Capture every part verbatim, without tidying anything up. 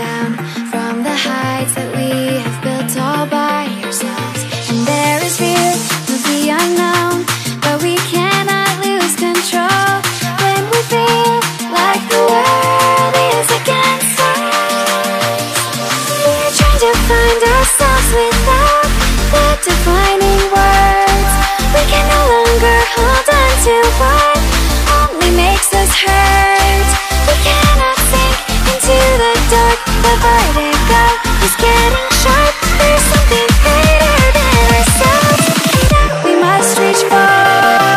down from the heights that we have built all by ourselves. And there is fear of the unknown, but we cannot lose control. When we feel like the world is against us, we're trying to find ourselves without the defining words. We can no longer hold on to what only makes us hurt. We cannot sink into the dark. The vertigo is getting sharp. There's something greater than ourselves that we must reach for.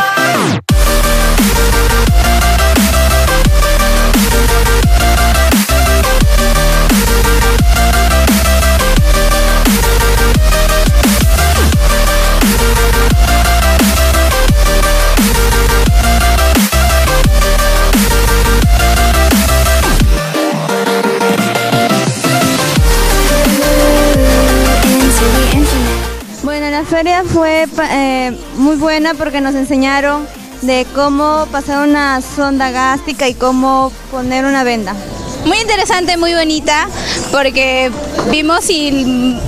La feria fue eh, muy buena porque nos enseñaron de cómo pasar una sonda gástrica y cómo poner una venda. Muy interesante, muy bonita, porque vimos y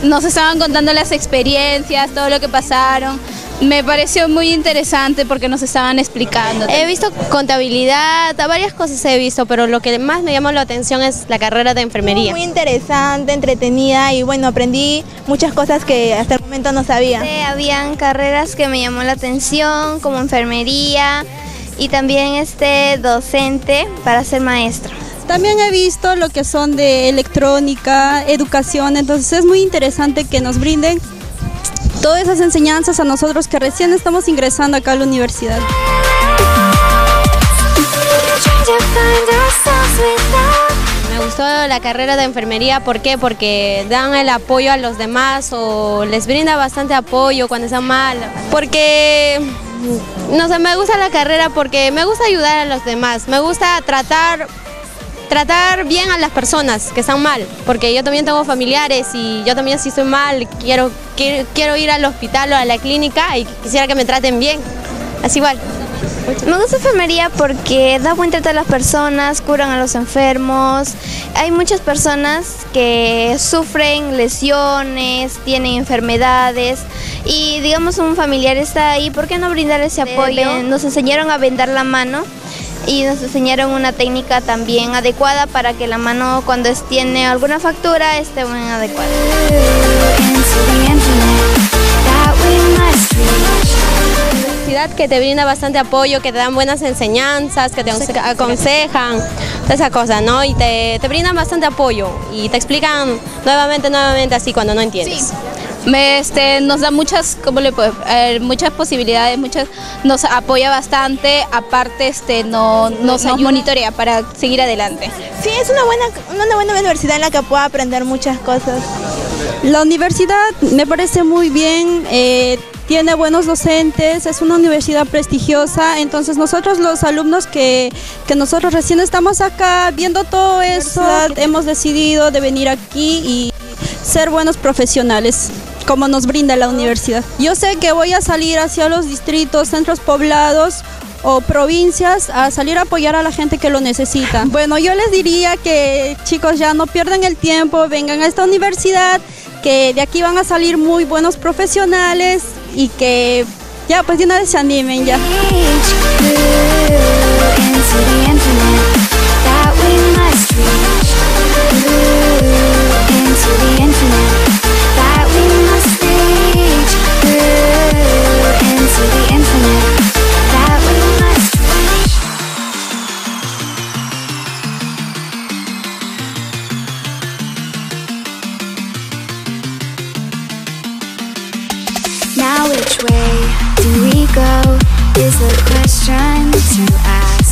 nos estaban contando las experiencias, todo lo que pasaron. Me pareció muy interesante porque nos estaban explicando. He visto contabilidad, varias cosas he visto, pero lo que más me llamó la atención es la carrera de enfermería. Muy interesante, entretenida y bueno, aprendí muchas cosas que hasta el momento no sabía. Sí, habían carreras que me llamó la atención, como enfermería y también este docente para ser maestro. También he visto lo que son de electrónica, educación, entonces es muy interesante que nos brinden todas esas enseñanzas a nosotros que recién estamos ingresando acá a la universidad. Me gustó la carrera de enfermería, ¿por qué? Porque dan el apoyo a los demás o les brinda bastante apoyo cuando están mal. Porque, no sé, me gusta la carrera porque me gusta ayudar a los demás, me gusta tratar... Tratar bien a las personas que están mal, porque yo también tengo familiares y yo también si estoy mal quiero, quiero, quiero ir al hospital o a la clínica y quisiera que me traten bien, así igual. Me gusta enfermería porque da buen trato a las personas, curan a los enfermos. Hay muchas personas que sufren lesiones, tienen enfermedades y digamos un familiar está ahí, ¿por qué no brindar ese apoyo? Nos enseñaron a vendar la mano. Y nos enseñaron una técnica también adecuada para que la mano cuando tiene alguna fractura esté bien adecuada. Universidad que te brinda bastante apoyo, que te dan buenas enseñanzas, que te aconsejan, todas esas cosas, ¿no? Y te, te brindan bastante apoyo y te explican nuevamente, nuevamente así cuando no entiendes. Sí. Me, este, nos da muchas, ¿cómo le puedo? Eh, muchas posibilidades, muchas, nos apoya bastante, aparte este, no, nos, nos monitorea para seguir adelante. Sí, es una buena, una buena universidad en la que puedo aprender muchas cosas. La universidad me parece muy bien, eh, tiene buenos docentes, es una universidad prestigiosa, entonces nosotros los alumnos que, que nosotros recién estamos acá viendo todo eso, hemos decidido de venir aquí y ser buenos profesionales, como nos brinda la universidad. Yo sé que voy a salir hacia los distritos, centros poblados o provincias a salir a apoyar a la gente que lo necesita. Bueno, yo les diría que chicos ya no pierdan el tiempo, vengan a esta universidad, que de aquí van a salir muy buenos profesionales y que ya pues de una vez se animen ya. Now which way do we go is the question to ask.